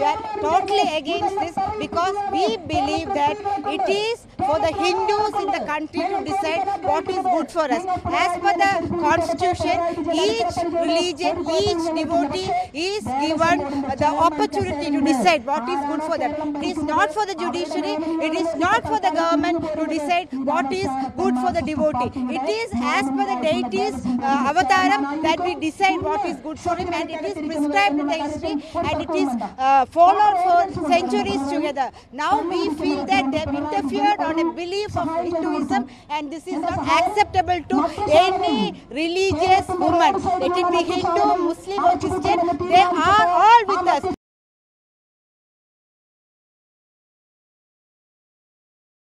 We are totally against this because we believe that it is for the Hindus in the country to decide what is good for us. As per the constitution, each religion, each devotee is given the opportunity to decide what is good for them. It is not for the judiciary, it is not for the government to decide what is good for the devotee. It is as per the deity's avataram that we decide what is good for him, and it is prescribed in the history and it is followed for centuries together. Now we feel that they have interfered on a belief of Hinduism, and this is not acceptable to any religious woman. Let it be Hindu, Muslim or Christian, they are all with us.